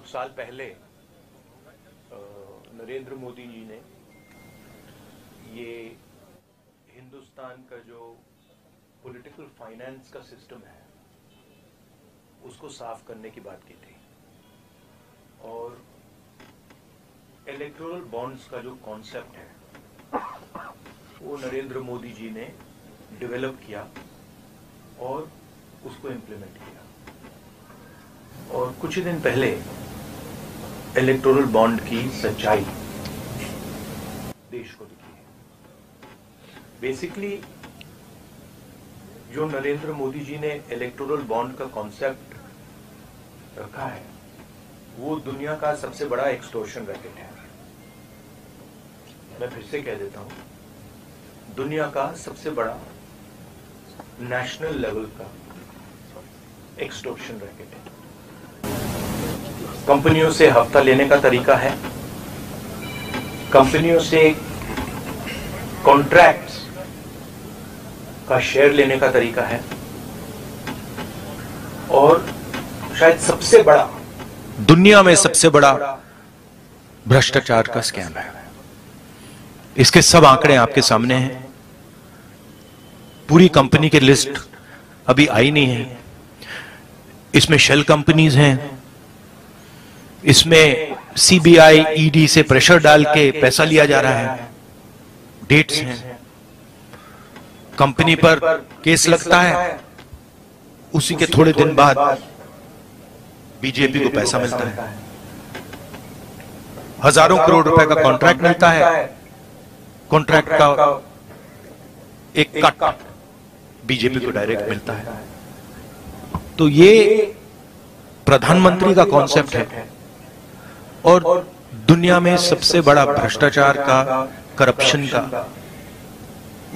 कुछ साल पहले नरेंद्र मोदी जी ने ये हिंदुस्तान का जो पॉलिटिकल फाइनेंस का सिस्टम है उसको साफ करने की बात की थी और इलेक्टोरल बॉन्ड्स का जो कॉन्सेप्ट है वो नरेंद्र मोदी जी ने डेवलप किया और उसको इम्प्लीमेंट किया। और कुछ ही दिन पहले इलेक्टोरल बॉन्ड की सच्चाई देश को दिखी है। बेसिकली जो नरेंद्र मोदी जी ने इलेक्टोरल बॉन्ड का कॉन्सेप्ट रखा है वो दुनिया का सबसे बड़ा एक्सटॉर्शन रैकेट है। मैं फिर से कह देता हूं, दुनिया का सबसे बड़ा नेशनल लेवल का एक्सटॉर्शन रैकेट है। कंपनियों से हफ्ता लेने का तरीका है, कंपनियों से कॉन्ट्रैक्ट्स का शेयर लेने का तरीका है और शायद सबसे बड़ा दुनिया में सबसे बड़ा भ्रष्टाचार का स्कैम है। इसके सब आंकड़े आपके सामने हैं। पूरी कंपनी की लिस्ट अभी आई नहीं है। इसमें शेल कंपनीज हैं, इसमें सीबीआई ईडी से प्रेशर डाल के पैसा लिया जा रहा है, डेट्स हैं, कंपनी पर केस लगता है, उसी के थोड़े दिन बाद बीजेपी को पैसा मिलता है, हजारों करोड़ रुपए का कॉन्ट्रैक्ट मिलता है, कॉन्ट्रैक्ट का एक कट बीजेपी को डायरेक्ट मिलता है। तो ये प्रधानमंत्री का कॉन्सेप्ट है और दुनिया में सबसे बड़ा भ्रष्टाचार का, करप्शन का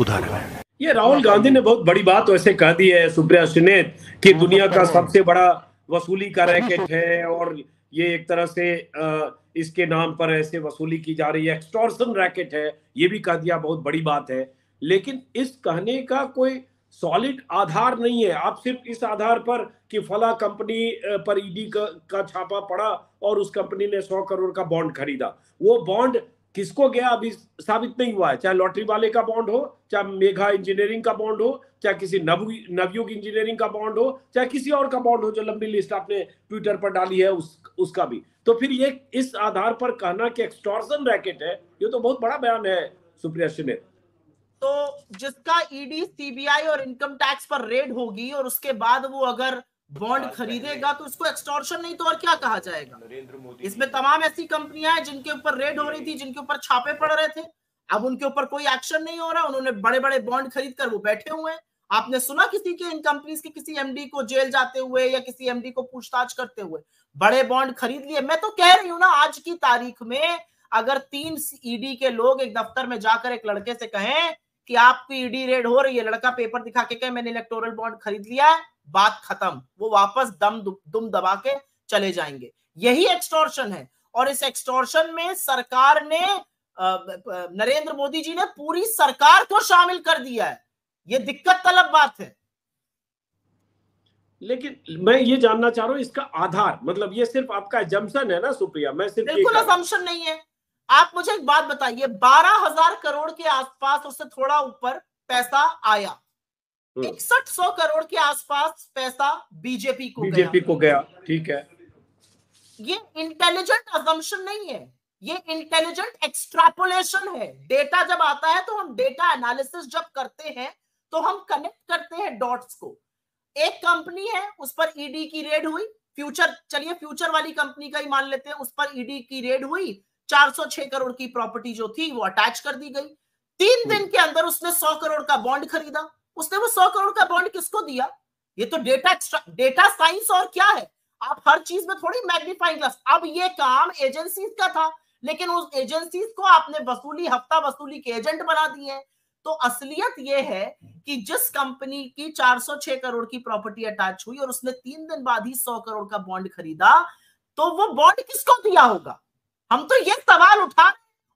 उदाहरण है। ये राहुल गांधी ने बहुत बड़ी बात वैसे कह दी है सुप्रिया श्रीनेत कि दुनिया का सबसे बड़ा वसूली का रैकेट है और ये एक तरह से इसके नाम पर ऐसे वसूली की जा रही है, एक्सटॉर्शन रैकेट है, ये भी कह दिया, बहुत बड़ी बात है। लेकिन इस कहने का कोई सॉलिड आधार नहीं है। आप सिर्फ इस आधार पर कि फला कंपनी पर ईडी का छापा पड़ा और उस कंपनी ने 100 करोड़ का बॉन्ड खरीदा, वो बॉन्ड किसको गया अभी साबित नहीं हुआ है। चाहे लॉटरी वाले का बॉन्ड हो, चाहे मेघा इंजीनियरिंग का बॉन्ड हो, चाहे किसी नवयुग इंजीनियरिंग का बॉन्ड हो, चाहे किसी और का बॉन्ड हो, जो लंबी लिस्ट आपने ट्विटर पर डाली है उसका भी। तो फिर ये इस आधार पर कहना कि एक्सटॉर्शन रैकेट है, ये तो बहुत बड़ा बयान है सुप्रिया श्रीनेत। तो जिसका ईडी सीबीआई और इनकम टैक्स पर रेड होगी और उसके बाद वो अगर बॉन्ड खरीदेगा तो उसको एक्सटॉर्शन नहीं तो और क्या कहा जाएगा। नरेंद्र मोदी इसमें तमाम ऐसी कंपनियां हैं जिनके ऊपर रेड हो रही थी, जिनके ऊपर छापे पड़ रहे थे, अब उनके ऊपर कोई एक्शन नहीं हो रहा, उन्होंने बड़े बड़े बॉन्ड खरीद कर वो बैठे हुए हैं। आपने सुना किसी के इन कंपनीज के किसी एमडी को जेल जाते हुए या किसी एमडी को पूछताछ करते हुए बड़े बॉन्ड खरीद लिए। मैं तो कह रही हूँ ना, आज की तारीख में अगर 3 ईडी के लोग एक दफ्तर में जाकर एक लड़के से कहें कि आपकी ईडी रेड हो रही है, लड़का पेपर दिखा के कहे मैंने इलेक्टोरल बॉन्ड खरीद लिया है, बात खत्म, वो वापस दुम दबा के चले जाएंगे। यही एक्सटॉर्शन है और इस एक्सटॉर्शन में सरकार ने नरेंद्र मोदी जी ने पूरी सरकार को शामिल कर दिया है। ये दिक्कत तलब बात है। लेकिन मैं ये जानना चाह रहा हूँ इसका आधार, मतलब ये सिर्फ आपका एजम्पशन है ना सुप्रिया? मैं सिर्फ बिल्कुल एजम्पशन नहीं है। आप मुझे एक बात बताइए, 12,000 करोड़ के आसपास, उससे थोड़ा ऊपर पैसा आया, 6100 करोड़ के आसपास पैसा बीजेपी को गया, ठीक है। ये इंटेलिजेंट असम्पशन नहीं है, ये इंटेलिजेंट एक्सट्रापोलेशन है। डेटा जब आता है तो हम डेटा एनालिसिस जब करते हैं तो हम कनेक्ट करते हैं डॉट्स को। एक कंपनी है, उस पर ईडी की रेड हुई, फ्यूचर, चलिए फ्यूचर वाली कंपनी का ही मान लेते हैं, उस पर ईडी की रेड हुई, 406 करोड़ की प्रॉपर्टी जो थी वो अटैच कर दी गई। 3 दिन के अंदर उसने 100 करोड़ का बॉन्ड खरीदा। उसने वो 100 करोड़ का बॉन्ड किसको दिया? ये तो डेटा साइंस और क्या है, आप हर चीज में थोड़ी मैग्नीफाइंग ग्लास। अब ये काम एजेंसीज का था, लेकिन उस एजेंसीज को आपने वसूली, हफ्ता वसूली के एजेंट बना दिए हैं। तो असलियत ये है कि जिस कंपनी की 406 करोड़ की प्रॉपर्टी अटैच हुई और उसने 3 दिन बाद ही 100 करोड़ का बॉन्ड खरीदा, तो वो बॉन्ड किसको दिया होगा? हम तो ये सवाल उठा,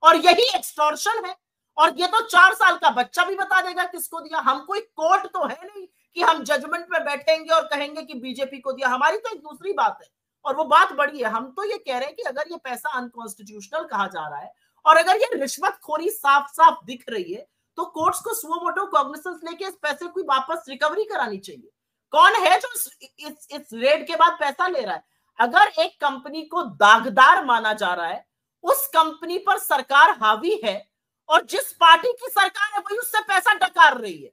और यही एक्सटॉर्शन है। और ये तो 4 साल का बच्चा भी बता देगा किसको दिया। हम कोई कोर्ट तो है नहीं कि हम जजमेंट पे बैठेंगे और कहेंगे कि बीजेपी को दिया। हमारी तो एक दूसरी बात है और वो बात बड़ी है। हम तो ये कह रहे हैं कि अगर ये पैसा अनकॉन्स्टिट्यूशनल कहा जा रहा है और अगर ये रिश्वतखोरी साफ साफ दिख रही है तो कोर्ट्स को सुओ मोटो कॉग्निसेंस लेके इस पैसे को वापस रिकवरी करानी चाहिए। कौन है जो इस रेड के बाद पैसा ले रहा है? अगर एक कंपनी को दागदार माना जा रहा है, उस कंपनी पर सरकार हावी है और जिस पार्टी की सरकार है वही उससे पैसा डकार रही है।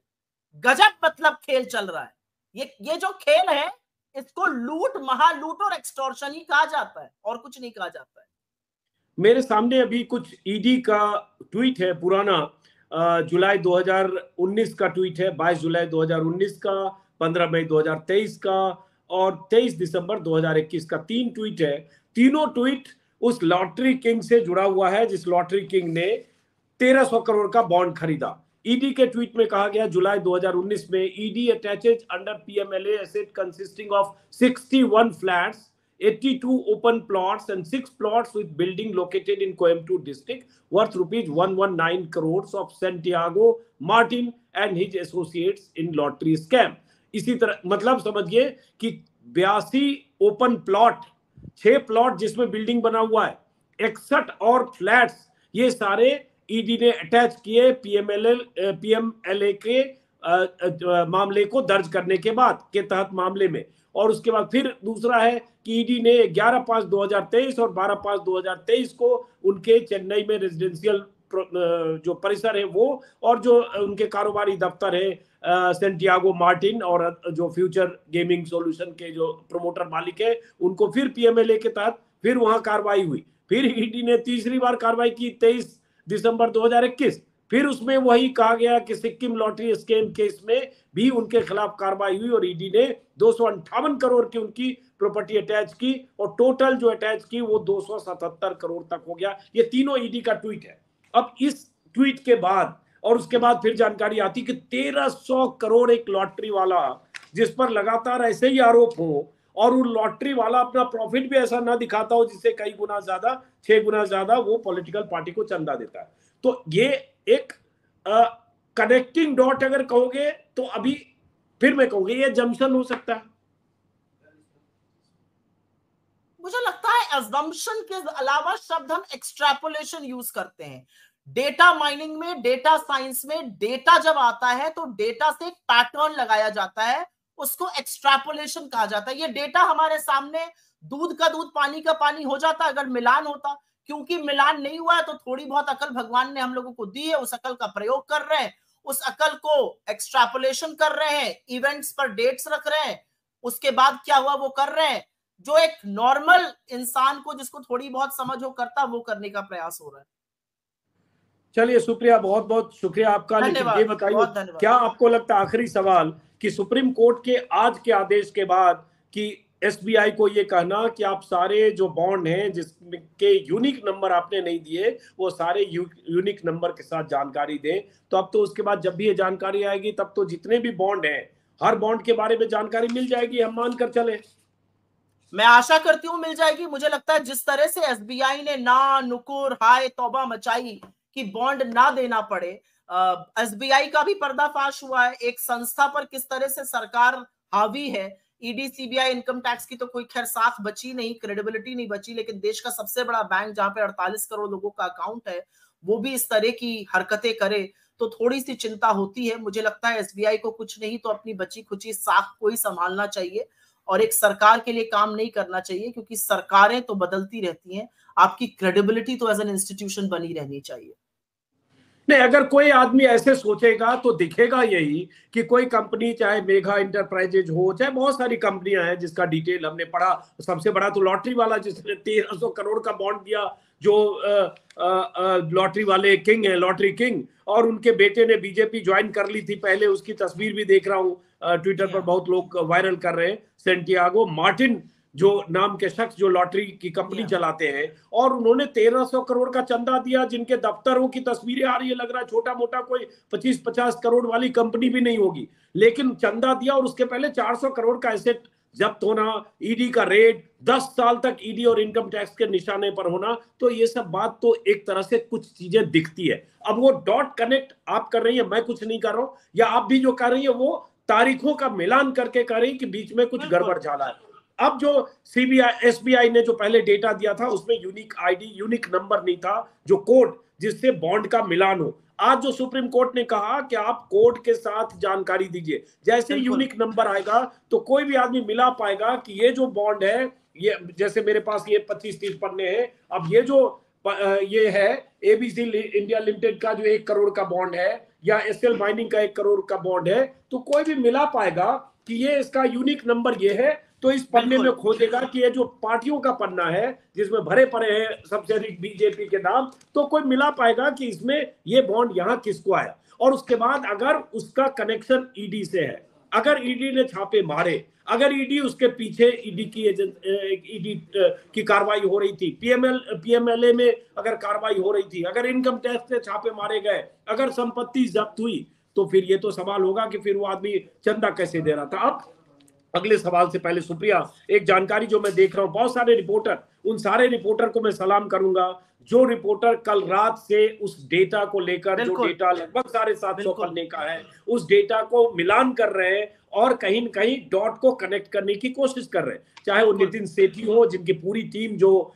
गजब मतलब खेल चल रहा है। ये जो खेल है इसको लूट, महालूट और एक्सटॉर्शन ही कहा जाता है और कुछ नहीं कहा जाता है। मेरे सामने अभी कुछ ईडी का ट्वीट है, पुराना जुलाई 2019 का ट्वीट है, 22 जुलाई 2019 का, 15 मई 2023 का और 23 दिसंबर 2021 का। तीन ट्वीट है। तीनों ट्वीट उस लॉटरी किंग से जुड़ा हुआ है जिस लॉटरी किंग ने 1300 करोड़ का बॉन्ड खरीदा। ईडी के ट्वीट में कहा गया, जुलाई 2019 में ED attaches under PMLA asset consisting of 61 flats, 82 open plots and 6 plots with building located in Coimbatore district worth rupees 119 crores of Santiago Martin and his associates in lottery scam. इसी तरह मतलब समझिए कि 82 ओपन प्लॉट, 6 प्लॉट जिसमें building बना हुआ है, 61 और फ्लैट्स, ये सारे ईडी ने अटैच किए पीएमएलए के मामले को दर्ज करने के बाद के तहत मामले में। और उसके बाद फिर दूसरा है कि ईडी ने 11/5/2023 और 12/5/2023 को उनके चेन्नई में रेजिडेंशियल जो परिसर है वो और जो उनके कारोबारी दफ्तर है सेंटियागो मार्टिन और जो फ्यूचर गेमिंग सॉल्यूशन के जो प्रमोटर मालिक है उनको फिर पीएमएलए के तहत फिर वहां कार्रवाई हुई। फिर ईडी ने तीसरी बार कार्रवाई की 23 दिसंबर 2021। फिर उसमें वही कहा गया कि सिक्किम लॉटरी स्कैम केस में भी उनके खिलाफ कार्रवाई हुई और ईडी ने 258 करोड़ की उनकी प्रॉपर्टी अटैच की और टोटल जो अटैच की वो 277 करोड़ तक हो गया। ये तीनों ईडी का ट्वीट है। अब इस ट्वीट के बाद और उसके बाद फिर जानकारी आती कि 1300 करोड़ एक लॉटरी वाला जिस पर लगातार ऐसे ही आरोप हो और वो लॉटरी वाला अपना प्रॉफिट भी ऐसा ना दिखाता हो जिससे कई गुना ज्यादा, 6 गुना ज्यादा वो पॉलिटिकल पार्टी को चंदा देता है। तो ये एक कनेक्टिंग डॉट अगर कहोगे तो अभी फिर मैं कहूंगी ये जंक्शन हो सकता है। मुझे लगता है असम्पशन के अलावा शब्द हम एक्सट्रैपोलेशन यूज करते हैं। डेटा माइनिंग में, डेटा साइंस में डेटा जब आता है तो डेटा से एक पैटर्न लगाया जाता है, उसको एक्सट्रैपोलेशन कहा जाता है। ये डेटा हमारे सामने दूध का दूध पानी का पानी हो जाता अगर मिलान होता। क्योंकि मिलान नहीं हुआ है तो थोड़ी बहुत अकल भगवान ने हम लोगों को दी है, उस अकल का प्रयोग कर रहे हैं, उस अकल को एक्सट्रैपोलेशन कर रहे हैं, इवेंट्स पर डेट्स रख रहे हैं, उसके बाद क्या हुआ वो कर रहे हैं। जो एक नॉर्मल इंसान को जिसको थोड़ी बहुत समझ हो करता वो करने का प्रयास हो रहा है। चलिए सुप्रिया, बहुत बहुत शुक्रिया आपका। लेकिन ये बताइए क्या आपको लगता है, आखिरी सवाल, कि सुप्रीम कोर्ट के आज के आदेश के बाद कि एसबीआई को ये कहना कि आप सारे जो बॉन्ड हैं जिसके यूनिक नंबर आपने नहीं दिए वो सारे यूनिक नंबर के साथ जानकारी दें, तो अब तो उसके बाद जब भी ये जानकारी आएगी तब तो जितने भी बॉन्ड हैं हर बॉन्ड के बारे में जानकारी मिल जाएगी, हम मान कर चले? मैं आशा करती हूँ मिल जाएगी। मुझे लगता है जिस तरह से एसबीआई ने ना नुकुर हाय तौबा मचाई कि बॉन्ड ना देना पड़े, एसबीआई का भी पर्दाफाश हुआ है। एक संस्था पर किस तरह से सरकार हावी है, ईडी सीबीआई इनकम टैक्स की तो कोई खैर साख बची नहीं, क्रेडिबिलिटी नहीं बची, लेकिन देश का सबसे बड़ा बैंक जहां पे 48 करोड़ लोगों का अकाउंट है वो भी इस तरह की हरकतें करे तो थोड़ी सी चिंता होती है। मुझे लगता है एसबीआई को कुछ नहीं तो अपनी बची खुची साख को ही संभालना चाहिए और एक सरकार के लिए काम नहीं करना चाहिए, क्योंकि सरकारें तो बदलती रहती हैं, आपकी क्रेडिबिलिटी तो एज एन इंस्टीट्यूशन बनी रहनी चाहिए। नहीं, अगर कोई आदमी ऐसे सोचेगा तो दिखेगा यही कि कोई कंपनी, चाहे मेघा इंटरप्राइजेज हो, चाहे बहुत सारी कंपनियां हैं जिसका डिटेल हमने पढ़ा, सबसे बड़ा तो लॉटरी वाला जिसने 1300 करोड़ का बॉन्ड दिया, जो लॉटरी वाले किंग है, लॉटरी किंग, और उनके बेटे ने बीजेपी ज्वाइन कर ली थी पहले, उसकी तस्वीर भी देख रहा हूँ ट्विटर पर, बहुत लोग वायरल कर रहे हैं। सेंटियागो मार्टिन जो नाम के शख्स जो लॉटरी की कंपनी चलाते हैं और उन्होंने 1300 करोड़ का चंदा दिया, जिनके दफ्तरों की तस्वीरें आ रही है, लग रहा है छोटा मोटा कोई 25-50 करोड़ वाली कंपनी भी नहीं होगी, लेकिन चंदा दिया। और उसके पहले 400 करोड़ का एसेट जब्त होना, ईडी का रेड, 10 साल तक ईडी और इनकम टैक्स के निशाने पर होना, तो ये सब बात तो एक तरह से कुछ चीजें दिखती है। अब वो डॉट कनेक्ट आप कर रही है, मैं कुछ नहीं कर रहा हूँ, या आप भी जो कर रही है वो तारीखों का मिलान करके कर रही है कि बीच में कुछ गड़बड़ झाला है। अब जो सीबीआई एसबीआई ने जो पहले डेटा दिया था उसमें यूनिक आईडी यूनिक नंबर नहीं था, जो कोड जिससे बॉन्ड का मिलान हो। आज जो सुप्रीम कोर्ट ने कहा कि आप कोड के साथ जानकारी दीजिए, जैसे यूनिक नंबर आएगा तो कोई भी आदमी मिला पाएगा कि ये जो बॉन्ड है, ये जैसे मेरे पास ये 25-30 पन्ने हैं, अब ये जो ये है एबीसी इंडिया लिमिटेड का जो 1 करोड़ का बॉन्ड है या एसएल माइनिंग का 1 करोड़ का बॉन्ड है, तो कोई भी मिला पाएगा कि ये इसका यूनिक नंबर ये है, तो इस पन्ने में खोजेगा कि ये जो पार्टियों का पन्ना है जिसमें भरे पड़े हैं सबसे अधिक बीजेपी के नाम, तो कोई मिला पाएगा कि इसमें ये बॉन्ड यहाँ किसको आया। और उसके बाद अगर उसका कनेक्शन ईडी से है, अगर ईडी ने छापे मारे, अगर ईडी उसके पीछे ईडी की कार्रवाई हो रही थी, पीएमएलए में अगर कार्रवाई हो रही थी, अगर इनकम टैक्स से छापे मारे गए, अगर संपत्ति जब्त हुई, तो फिर ये तो सवाल होगा कि फिर वो आदमी चंदा कैसे दे रहा था। अब अगले सवाल से पहले सुप्रिया, एक जानकारी जो मैं देख रहा हूं, बहुत सारे रिपोर्टर, उन सारे रिपोर्टर को मैं सलाम करूंगा जो रिपोर्टर कल रात से उस डेटा को लेकर, जो डेटा लगभग 750 पन्ने का है, उस डेटा को मिलान कर रहे हैं और कहीं न कहीं डॉट को कनेक्ट करने की कोशिश कर रहे हैं, चाहे वो नितिन सेठी हो जिनकी पूरी टीम, जो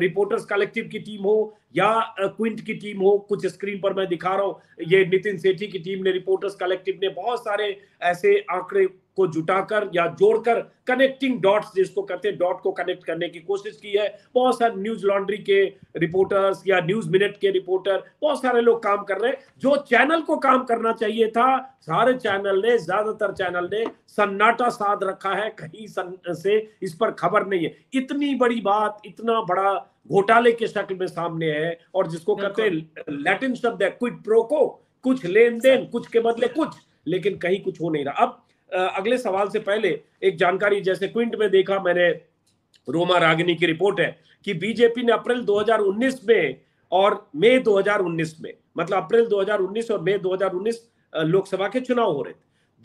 रिपोर्टर्स कलेक्टिव की टीम हो या क्विंट की टीम हो। कुछ स्क्रीन पर मैं दिखा रहा हूँ, ये नितिन सेठी की टीम ने, रिपोर्टर्स कलेक्टिव ने बहुत सारे ऐसे आंकड़े को जुटाकर या जोड़कर कनेक्टिंग डॉट्स जिसको कहते हैं, डॉट को कनेक्ट करने की कोशिश की है। बहुत सारे न्यूज लॉन्ड्री के रिपोर्टर्स या न्यूज मिनट के रिपोर्टर, बहुत सारे लोग काम कर रहे हैं। जो चैनल को काम करना चाहिए था, सारे चैनल ने, ज्यादातर चैनल ने सन्नाटा साध रखा है, कहीं से इस पर खबर नहीं है। इतनी बड़ी बात, इतना बड़ा घोटाले के शक्ल में सामने है, और जिसको कहते हैं लैटिन शब्द है क्विड प्रो को, कुछ लेन देन, कुछ के बदले कुछ, लेकिन कहीं कुछ हो नहीं रहा। अब अगले सवाल से पहले एक जानकारी, जैसे क्विंट में देखा मैंने, रोमा रागिनी की रिपोर्ट है कि बीजेपी ने अप्रैल 2019 में और मई 2019 में, मतलब अप्रैल 2019 और मई 2019 लोकसभा के चुनाव हो रहे थे,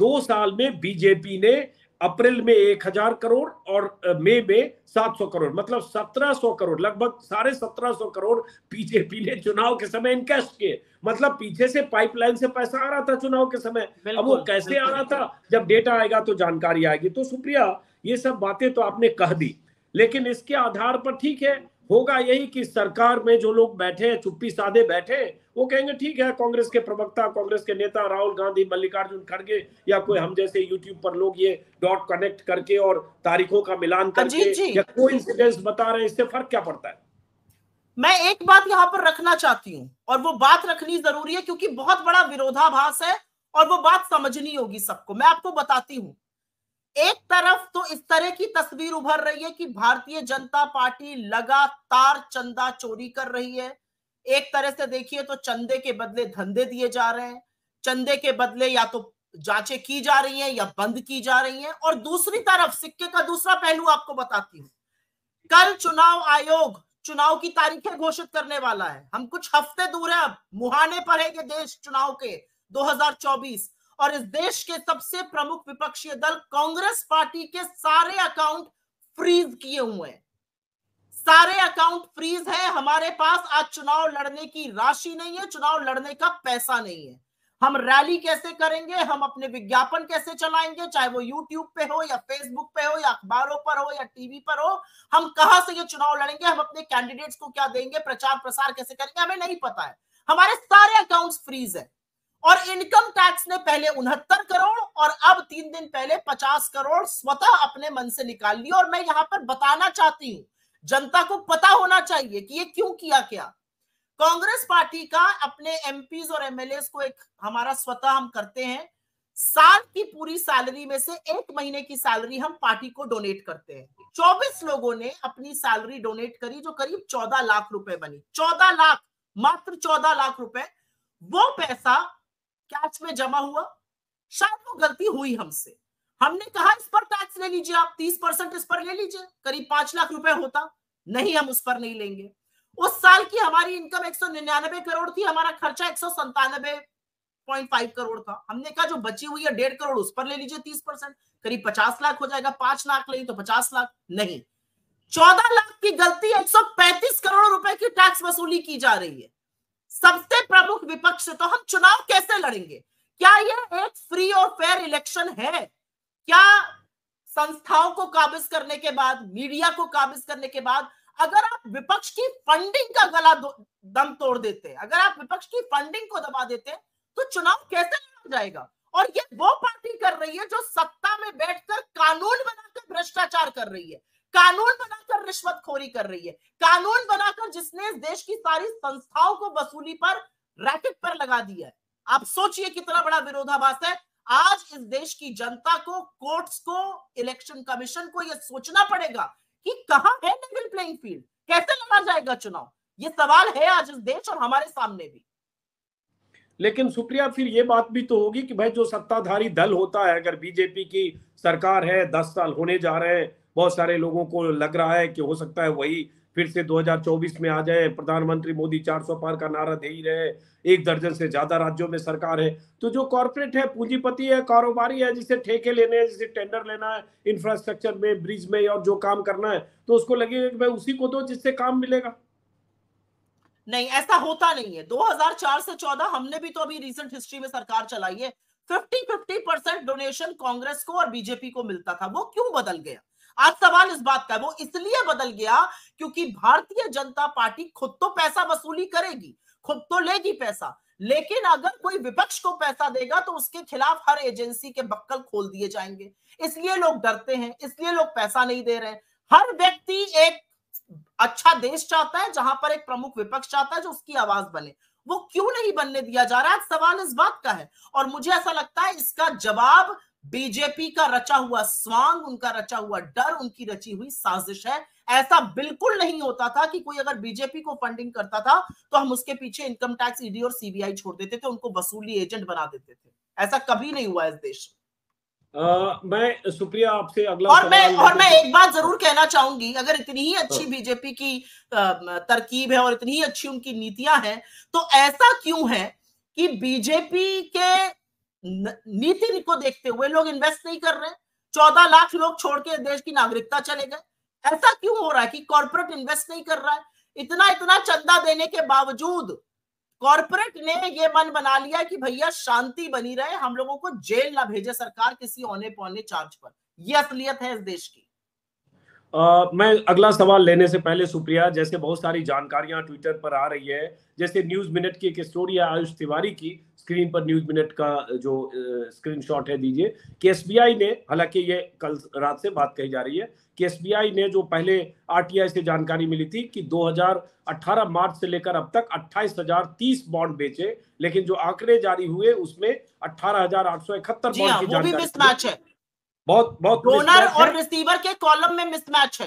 2 साल में बीजेपी ने अप्रैल में 1000 करोड़ और मई में 700 करोड़, मतलब 1700 करोड़, लगभग 1750 करोड़ बीजेपी ने चुनाव के समय इनकैश किए। मतलब पीछे से पाइपलाइन से पैसा आ रहा था चुनाव के समय। अब वो कैसे आ रहा था, जब डेटा आएगा तो जानकारी आएगी। तो सुप्रिया, ये सब बातें तो आपने कह दी, लेकिन इसके आधार पर ठीक है, होगा यही कि सरकार में जो लोग बैठे, चुप्पी साधे बैठे, वो कहेंगे ठीक है, कांग्रेस के प्रवक्ता, कांग्रेस के नेता राहुल गांधी, मल्लिकार्जुन खड़गे या कोई हम जैसे यूट्यूब पर लोग ये डॉट कनेक्ट करके और तारीखों का मिलान करके या कोइंसिडेंस बता रहे हैं, इससे फर्क क्या पड़ता है। मैं एक बात यहाँ पर रखना चाहती हूँ, और वो बात रखनी जरूरी है क्योंकि बहुत बड़ा विरोधाभास है और वो बात समझनी होगी सबको। मैं आपको बताती हूँ, एक तरफ तो इस तरह की तस्वीर उभर रही है कि भारतीय जनता पार्टी लगातार चंदा चोरी कर रही है। एक तरह से देखिए तो चंदे के बदले धंधे दिए जा रहे हैं, चंदे के बदले या तो जांचें की जा रही हैं या बंद की जा रही हैं। और दूसरी तरफ सिक्के का दूसरा पहलू आपको बताती हूँ, कल चुनाव आयोग चुनाव की तारीखें घोषित करने वाला है। हम कुछ हफ्ते दूर है, अब मुहाने पर है ये देश चुनाव के 2024, और इस देश के सबसे प्रमुख विपक्षी दल कांग्रेस पार्टी के सारे अकाउंट फ्रीज किए हुए हैं, सारे अकाउंट फ्रीज है। हमारे पास आज चुनाव लड़ने की राशि नहीं है, चुनाव लड़ने का पैसा नहीं है। हम रैली कैसे करेंगे, हम अपने विज्ञापन कैसे चलाएंगे, चाहे वो यूट्यूब पे हो या फेसबुक पे हो या अखबारों पर हो या टीवी पर हो, हम कहां से ये चुनाव लड़ेंगे, हम अपने कैंडिडेट्स को क्या देंगे, प्रचार प्रसार कैसे करेंगे, हमें नहीं पता है। हमारे सारे अकाउंट फ्रीज है। और इनकम टैक्स ने पहले 69 करोड़ और अब 3 दिन पहले 50 करोड़ स्वतः अपने मन से निकाल लिया। और मैं यहां पर बताना चाहती हूं, जनता को पता होना चाहिए कि ये क्यों किया गया। कांग्रेस पार्टी का अपने एमपीज और एमएलए को एक हमारा स्वतः हम करते हैं, साल की पूरी सैलरी में से 1 महीने की सैलरी हम पार्टी को डोनेट करते हैं। 24 लोगों ने अपनी सैलरी डोनेट करी, जो करीब 14 लाख रुपए बनी, 14 लाख, मात्र 14 लाख रुपए। वो पैसा टैक्स में जमा हुआ, शायद वो गलती हुई हमसे, हमने कहा इस पर टैक्स ले लीजिए आप, 30% इस पर ले लीजिए, करीब 5 लाख रुपए होता, नहीं हम उस पर नहीं लेंगे। उस साल की हमारी इनकम 199 करोड़ थी, हमारा खर्चा 197.5 करोड़ था। हमने कहा जो बची हुई है 1.5 करोड़ उस पर ले लीजिए 30%, करीब 50 लाख हो जाएगा, 5 लाख ले तो 50 लाख नहीं, 14 लाख की गलती 135 करोड़ रुपए की टैक्स वसूली की जा रही है। सबसे प्रमुख विपक्ष तो हम चुनाव कैसे लड़ेंगे, क्या यह एक फ्री और फेयर इलेक्शन है, क्या संस्थाओं को काबिज करने के बाद, मीडिया को काबिज करने के बाद अगर आप विपक्ष की फंडिंग का गला दम तोड़ देते, अगर आप विपक्ष की फंडिंग को दबा देते तो चुनाव कैसे लड़ा जाएगा। और ये वो पार्टी कर रही है जो सत्ता में बैठकर कानून बनाकर भ्रष्टाचार कर रही है, कानून बनाकर रिश्वतखोरी कर रही है, कानून बनाकर जिसने इस देश की सारी संस्थाओं को वसूली पर, रैकेट पर लगा दिया है। आप सोचिए कितना बड़ा विरोधाभास है। आज इस देश की जनता को, कोर्ट्स को, इलेक्शन कमीशन को यह सोचना पड़ेगा कि कहां है लेवल प्लेइंग फील्ड, कैसे लड़ा जाएगा चुनाव। ये सवाल है आज इस देश और हमारे सामने भी। लेकिन सुप्रिया, फिर ये बात भी तो होगी कि भाई जो सत्ताधारी दल होता है, अगर बीजेपी की सरकार है, 10 साल होने जा रहे हैं, बहुत सारे लोगों को लग रहा है कि हो सकता है वही फिर से 2024 में आ जाए। प्रधानमंत्री मोदी 400 पार का नारा दे ही रहे, 1 दर्जन से ज्यादा राज्यों में सरकार है। तो जो कॉर्पोरेट है, पूंजीपति है, कारोबारी है, जिसे ठेके लेने हैं, जिसे टेंडर लेना है इंफ्रास्ट्रक्चर में, ब्रिज में और जो काम करना है, तो उसको लगेगा कि भाई उसी को दो जिससे काम मिलेगा। नहीं, ऐसा होता नहीं है। 2004 से 2014 हमने भी तो अभी रिसेंट हिस्ट्री में सरकार चलाई है। 50-50% डोनेशन कांग्रेस को और बीजेपी को मिलता था, वो क्यों बदल गया? आज सवाल इस बात का है। वो इसलिए बदल गया क्योंकि भारतीय जनता पार्टी खुद तो पैसा वसूली करेगी, खुद तो लेगी पैसा, लेकिन अगर कोई विपक्ष को पैसा देगा तो उसके खिलाफ हर एजेंसी के बक्कल खोल दिए जाएंगे। इसलिए लोग डरते हैं, इसलिए लोग पैसा नहीं दे रहे हैं। हर व्यक्ति एक अच्छा देश चाहता है जहां पर एक प्रमुख विपक्ष चाहता है जो उसकी आवाज बने, वो क्यों नहीं बनने दिया जा रहा है? सवाल इस बात का है। और मुझे ऐसा लगता है इसका जवाब बीजेपी का रचा हुआ स्वांग, उनका रचा हुआ डर, उनकी रची हुई साजिश है। ऐसा बिल्कुल नहीं होता था कि कोई अगर बीजेपी को फंडिंग करता था तो हम उसके पीछे इनकम टैक्स, ईडी और सीबीआई छोड़ देते थे, उनको वसूली एजेंट बना देते थे। ऐसा कभी नहीं हुआ इस देश में। मैं सुप्रिया आपसे अगला और मैं एक बात जरूर कहना चाहूंगी, अगर इतनी ही अच्छी बीजेपी की तरकीब है और इतनी ही अच्छी उनकी नीतियां हैं तो ऐसा क्यों है कि बीजेपी के नीति को देखते हुए लोग इन्वेस्ट नहीं कर रहे? 14 लाख लोग छोड़ के देश की नागरिकता चले गए। ऐसा क्यों हो रहा है कि कॉर्पोरेट इन्वेस्ट नहीं कर रहा है? इतना चंदा देने के बावजूद कॉर्पोरेट ने ये मन बना लिया कि भैया शांति बनी रहे, हम लोगों को जेल ना भेजे सरकार किसी औने पौने चार्ज पर। ये असलियत है इस देश की। मैं अगला सवाल लेने से पहले सुप्रिया, जैसे बहुत सारी जानकारियां ट्विटर पर आ रही है, जैसे न्यूज मिनट की एक स्टोरी है आयुष तिवारी की, स्क्रीन पर न्यूज मिनट का जो स्क्रीनशॉट है दीजिए, कि एसबीआई ने, हालांकि ये कल रात से बात कही जा रही है कि एसबीआई ने, जो पहले आरटीआई से जानकारी मिली थी कि 2018 मार्च से लेकर अब तक 28,030 बॉन्ड बेचे, लेकिन जो आंकड़े जारी हुए उसमें 18,871 बॉन्ड की जानकारी मिसमैच है। बहुत डोनर और रिसीवर के कॉलम में मिसमैच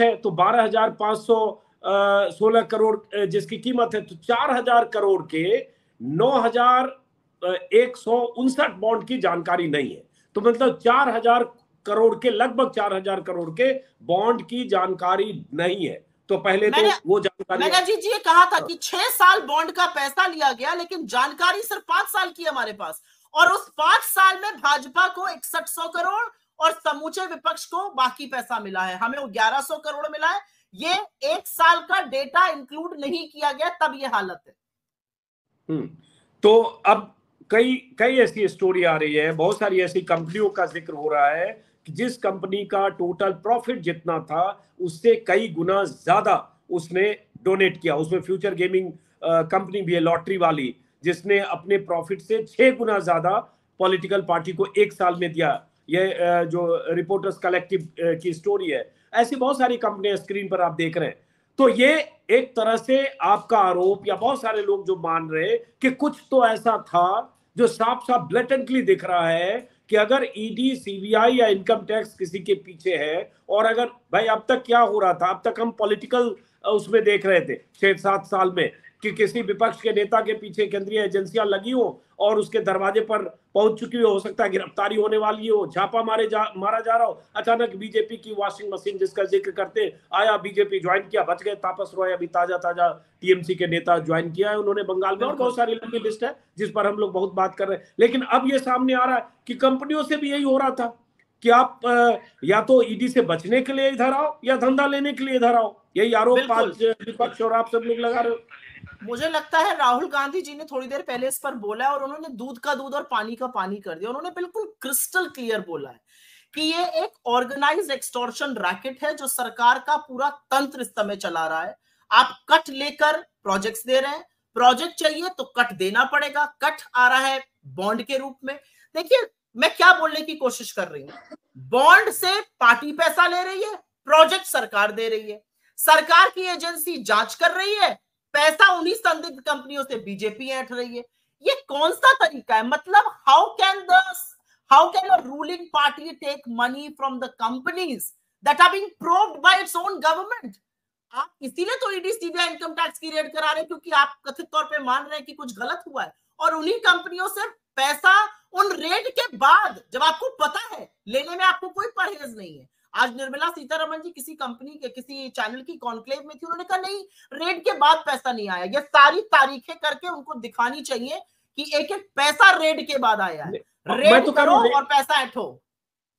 है, तो 12,516 करोड़ जिसकी कीमत है, तो 4,000 करोड़ के 9,159 बॉन्ड की जानकारी नहीं है। तो मतलब 4,000 करोड़ के लगभग 4,000 करोड़ के बॉन्ड की जानकारी नहीं है। तो पहले तो वो जानकारी जी ये कहा था कि 6 साल बॉन्ड का पैसा लिया गया, लेकिन जानकारी सिर्फ 5 साल की हमारे पास, और उस 5 साल में भाजपा को 6100 करोड़ और समूचे विपक्ष को बाकी पैसा मिला है। हमें 1100 करोड़ मिला है। ये 1 साल का डेटा इंक्लूड नहीं किया गया, तब ये हालत है। तो अब कई ऐसी स्टोरी आ रही है, बहुत सारी ऐसी कंपनियों का जिक्र हो रहा है कि जिस कंपनी का टोटल प्रॉफिट जितना था उससे कई गुना ज्यादा उसने डोनेट किया। उसमें फ्यूचर गेमिंग कंपनी भी है, लॉटरी वाली, जिसने अपने प्रॉफिट से 6 गुना ज्यादा पॉलिटिकल पार्टी को 1 साल में दिया। यह जो रिपोर्टर्स कलेक्टिव की स्टोरी है। ऐसी बहुत सारी कंपनियां स्क्रीन पर आप देख रहे हैं। तो ये एक तरह से आपका आरोप, या बहुत सारे लोग जो मान रहे कि कुछ तो ऐसा था जो साफ साफ ब्लेटेंटली दिख रहा है कि अगर ईडी, सीबीआई या इनकम टैक्स किसी के पीछे है, और अगर भाई अब तक क्या हो रहा था, अब तक हम पॉलिटिकल उसमें देख रहे थे 6-7 साल में कि किसी विपक्ष के नेता के पीछे केंद्रीय एजेंसियां लगी हो और उसके दरवाजे पर पहुंच चुकी हो, सकता है गिरफ्तारी होने वाली हो, छापा मारा जा रहा हो, अचानक बीजेपी की वॉशिंग मशीन जिसका जिक्र करते आया, बीजेपी ज्वाइन किया, बच गए। तापस रॉय अभी ताजा टीएमसी के नेता ज्वाइन किया है उन्होंने बंगाल में, और बहुत सारी लंबी लिस्ट है जिस पर हम लोग बहुत बात कर रहे हैं। लेकिन अब ये सामने आ रहा है कि कंपनियों से भी यही हो रहा था कि आप या तो ईडी से बचने के लिए इधर आओ या धंधा लेने के लिए इधर आओ। यही आरोप विपक्ष और आप सब लोग लगा रहे हो। मुझे लगता है राहुल गांधी जी ने थोड़ी देर पहले इस पर बोला और उन्होंने दूध का दूध और पानी का पानी कर दिया। उन्होंने बिल्कुल क्रिस्टल क्लियर बोला है कि ये एक ऑर्गेनाइज्ड एक्सटॉर्शन रैकेट है जो सरकार का पूरा तंत्र इस समय चला रहा है। आप कट लेकर प्रोजेक्ट्स दे रहे हैं, प्रोजेक्ट चाहिए तो कट देना पड़ेगा, कट आ रहा है बॉन्ड के रूप में। देखिए मैं क्या बोलने की कोशिश कर रही हूं, बॉन्ड से पार्टी पैसा ले रही है, प्रोजेक्ट सरकार दे रही है, सरकार की एजेंसी जांच कर रही है, पैसा उन्हीं संदिग्ध कंपनियों से बीजेपी ऐंठ रही है। ये कौन सा तरीका है? मतलब how can a ruling party take money from the companies that are being probed by its own government? आप इसीलिए तो ईडी सीबीआई इनकम टैक्स की रेड करा रहे हैं क्योंकि आप कथित तौर पे मान रहे हैं कि कुछ गलत हुआ है, और उन्हीं कंपनियों से पैसा उन रेड के बाद, जब आपको पता है लेने में आपको कोई परहेज नहीं है। आज निर्मला सीतारमण जी किसी कंपनी के किसी चैनल की कॉन्क्लेव में थी, उन्होंने कहा नहीं रेड के बाद पैसा नहीं आया। ये सारी तारीखें करके उनको दिखानी चाहिए कि एक एक पैसा रेड के बाद आया है। रेड तो करो और पैसा ऐठो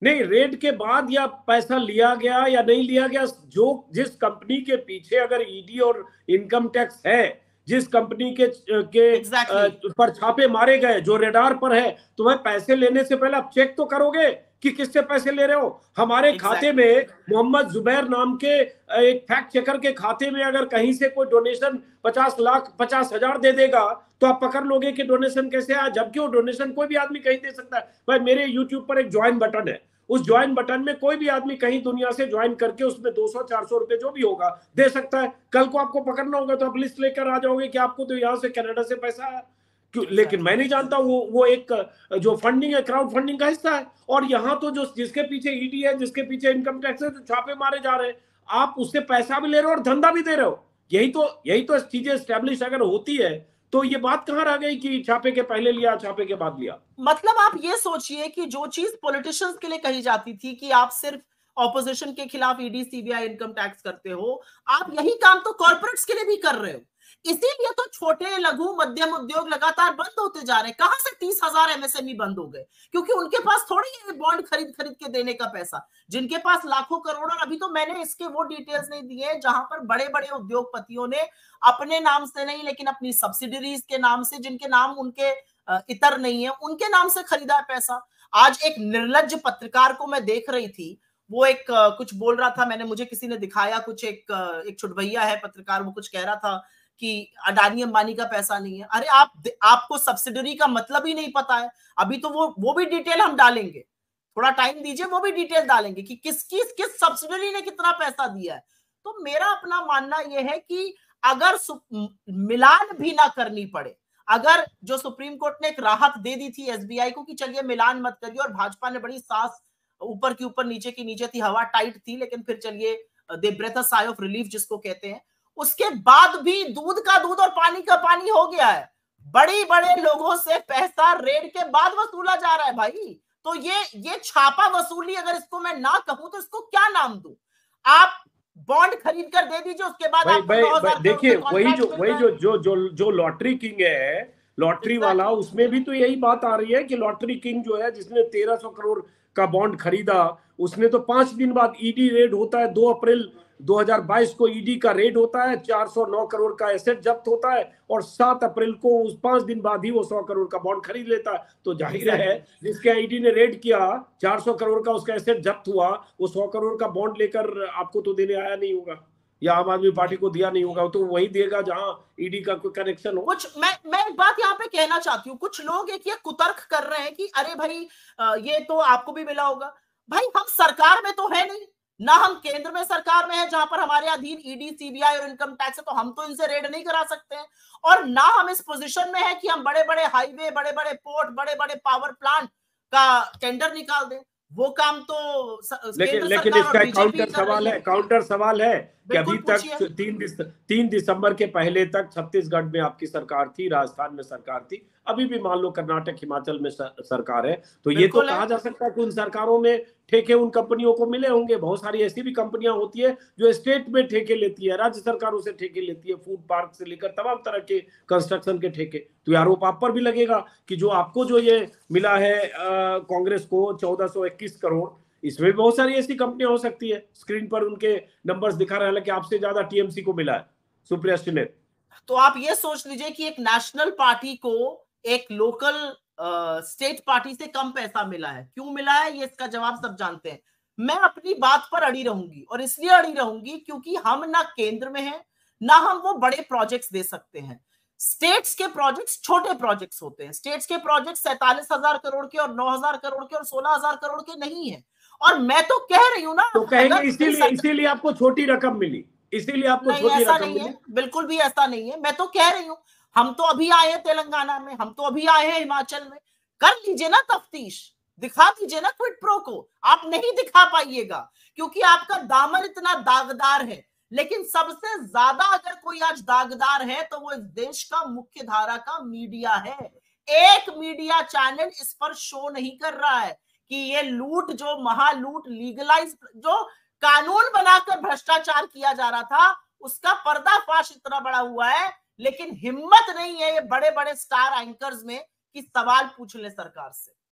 नहीं, रेड के बाद या पैसा लिया गया या नहीं लिया गया, जो जिस कंपनी के पीछे अगर ईडी और इनकम टैक्स है, जिस कंपनी के पर छापे मारे गए, जो रेडार पर है, तो वह पैसे लेने से पहले आप चेक तो करोगे कि किससे पैसे ले रहे हो। हमारे खाते में मोहम्मद जुबैर नाम के एक फैक्ट चेकर के खाते में अगर कहीं से कोई डोनेशन 50,50,000 दे देगा तो आप पकड़ लोगे कि डोनेशन कैसे आया, जबकि वो डोनेशन कोई भी आदमी कहीं दे सकता है। भाई मेरे यूट्यूब पर एक ज्वाइन बटन है, उस ज्वाइन बटन में कोई भी आदमी कहीं दुनिया से ज्वाइन करके उसमें 200-400 रुपए जो भी होगा दे सकता है। कल को आपको पकड़ना होगा तो आप लिस्ट लेकर आ जाओगे कि आपको तो यहाँ से कनाडा से पैसा आया। लेकिन मैं नहीं जानता, वो एक जो फंडिंग है क्राउड फंडिंग का हिस्सा है। और यहाँ तो जो जिसके पीछे ईडी है, जिसके पीछे इनकम टैक्स है, जो छापे मारे जा रहे हैं, आप उससे पैसा भी ले रहे हो और धंधा भी दे रहे हो। यही तो चीजें एस्टेब्लिश अगर होती है तो ये बात कहाँ रह गई कि छापे के पहले लिया, छापे के बाद लिया। मतलब आप ये सोचिए कि जो चीज पॉलिटिशियंस के लिए कही जाती थी कि आप सिर्फ ऑपोजिशन के खिलाफ ईडी सीबीआई इनकम टैक्स करते हो, आप यही काम तो कॉर्पोरेट्स के लिए भी कर रहे हो। इसीलिए तो छोटे लघु मध्यम उद्योग लगातार बंद होते जा रहे हैं। कहां से 30,000 एमएसएमई बंद हो गए? क्योंकि उनके पास थोड़ी है बॉन्ड खरीद के देने का पैसा, जिनके पास लाखों करोड़। और अभी तो मैंने इसके वो डिटेल्स नहीं दिए जहां पर बड़े बड़े उद्योगपतियों ने अपने नाम से नहीं लेकिन अपनी सब्सिडरीज के नाम से, जिनके नाम उनके इतर नहीं है, उनके नाम से खरीदा पैसा। आज एक निर्लज्ज पत्रकार को मैं देख रही थी, वो एक कुछ बोल रहा था, मुझे किसी ने दिखाया, कुछ एक छुटभैया है पत्रकार, वो कुछ कह रहा था कि अडानी अंबानी का पैसा नहीं है। अरे आपको सब्सिडरी का मतलब ही नहीं पता है। अभी तो वो भी डिटेल हम डालेंगे, थोड़ा टाइम दीजिए, वो भी डिटेल डालेंगे कि किस सब्सिडरी ने कितना पैसा दिया है। तो मेरा अपना मानना यह है कि अगर मिलान भी ना करनी पड़े, अगर जो सुप्रीम कोर्ट ने एक राहत दे दी थी एसबीआई को कि चलिए मिलान मत करिए, और भाजपा ने बड़ी सांस ऊपर की ऊपर नीचे की नीचे थी, हवा टाइट थी, लेकिन फिर चलिए they breathe a sigh of relief जिसको कहते हैं, उसके बाद भी दूध का दूध और पानी का पानी हो गया है। बड़े बड़े लोगों से पैसा रेड के बाद वसूला जा रहा है भाई। तो ये छापा वसूली अगर इसको मैं ना कहूं तो इसको क्या नाम दूं? आप बॉन्ड खरीद कर दे दीजिए, उसके बाद आप देखिए वही जो लॉटरी किंग है, लॉटरी वाला, उसमें भी तो यही बात आ रही है कि लॉटरी किंग जो है, जिसने 1,300 करोड़ का बॉन्ड खरीदा, उसने तो 5 दिन बाद ईडी रेड होता है। 2 अप्रैल 2022 को ईडी का रेड होता है, 409 करोड़ का एसेट जब्त होता है, और 7 अप्रैल को उस 5 दिन बाद ही वो 100 करोड़ का बॉन्ड खरीद लेता है। तो जाहिर है जिसके ईडी ने रेड किया, 400 करोड़ का उसका एसेट जब्त हुआ, वो 100 करोड़ का बॉन्ड लेकर आपको तो देने आया नहीं होगा, या आम आदमी पार्टी को दिया नहीं होगा, तो वही देगा जहां ईडी का कोई कनेक्शन हो। कुछ मैं एक बात यहाँ पे कहना चाहती हूँ, कुछ लोग एक ये कुतर्क कर रहे हैं कि अरे भाई ये तो आपको भी मिला होगा। भाई हम सरकार में तो है नहीं ना, हम केंद्र में सरकार में है जहां पर हमारे अधीन ईडी सीबीआई और इनकम टैक्स है, तो हम तो इनसे रेड नहीं करा सकते हैं। और ना हम इस पोजीशन में है कि हम बड़े बड़े हाईवे, बड़े बड़े पोर्ट, बड़े बड़े पावर प्लांट का टेंडर निकाल दें। वो काम तो लेकिन इसका काउंटर सवाल है कि अभी तक 3 दिसंबर के पहले तक छत्तीसगढ़ में आपकी सरकार थी, राजस्थान में सरकार थी, अभी भी मान लो कर्नाटक हिमाचल में सरकार है, तो ये तो कहा जा सकता है कि उन सरकारों में ठेके उन कंपनियों को मिले होंगे। बहुत सारी ऐसी भी कंपनियां होती है जो स्टेट में ठेके लेती है, राज्य सरकारों से ठेके लेती है, फूड पार्क से लेकर तमाम तरह के कंस्ट्रक्शन के ठेके। तो ये आरोप आप पर भी लगेगा कि जो आपको जो ये मिला है कांग्रेस को 1421 करोड़, इसमें भी बहुत सारी ऐसी कंपनियां हो सकती है। स्क्रीन पर उनके नंबर्स दिखा रहे हैं, हालांकि आपसे ज्यादा टीएमसी को मिला है, सुप्रिया श्रीनेत। तो आप ये सोच लीजिए कि एक नेशनल पार्टी को एक लोकल स्टेट पार्टी से कम पैसा मिला है। क्यों मिला है ये इसका जवाब सब जानते हैं। मैं अपनी बात पर अड़ी रहूंगी और इसलिए अड़ी रहूंगी क्योंकि हम ना केंद्र में हैं, ना हम वो बड़े प्रोजेक्ट्स दे सकते हैं। स्टेट्स के प्रोजेक्ट्स छोटे प्रोजेक्ट्स होते हैं। स्टेट्स के प्रोजेक्ट्स 47,000 करोड़ के और 9,000 करोड़ के और 16,000 करोड़ के नहीं है। और मैं तो कह रही हूँ ना, तो कहेंगे इसीलिए आपको छोटी रकम मिली, इसीलिए आपको छोटी रकम नहीं है, बिल्कुल भी ऐसा नहीं है। मैं तो कह रही हूँ हम तो अभी आए हैं तेलंगाना में, हम तो अभी आए हैं हिमाचल में। कर लीजिए ना तफ्तीश, दिखा दीजिए ना क्विड प्रो को। आप नहीं दिखा पाइएगा क्योंकि आपका दामन इतना दागदार है। लेकिन सबसे ज्यादा अगर कोई आज दागदार है तो वो इस देश का मुख्य धारा का मीडिया है। एक मीडिया चैनल इस पर शो नहीं कर रहा है कि ये लूट, जो महालूट, लीगलाइज जो कानून बनाकर भ्रष्टाचार किया जा रहा था, उसका पर्दाफाश इतना बड़ा हुआ है। लेकिन हिम्मत नहीं है ये बड़े बड़े स्टार एंकर्स में कि सवाल पूछ ले सरकार से।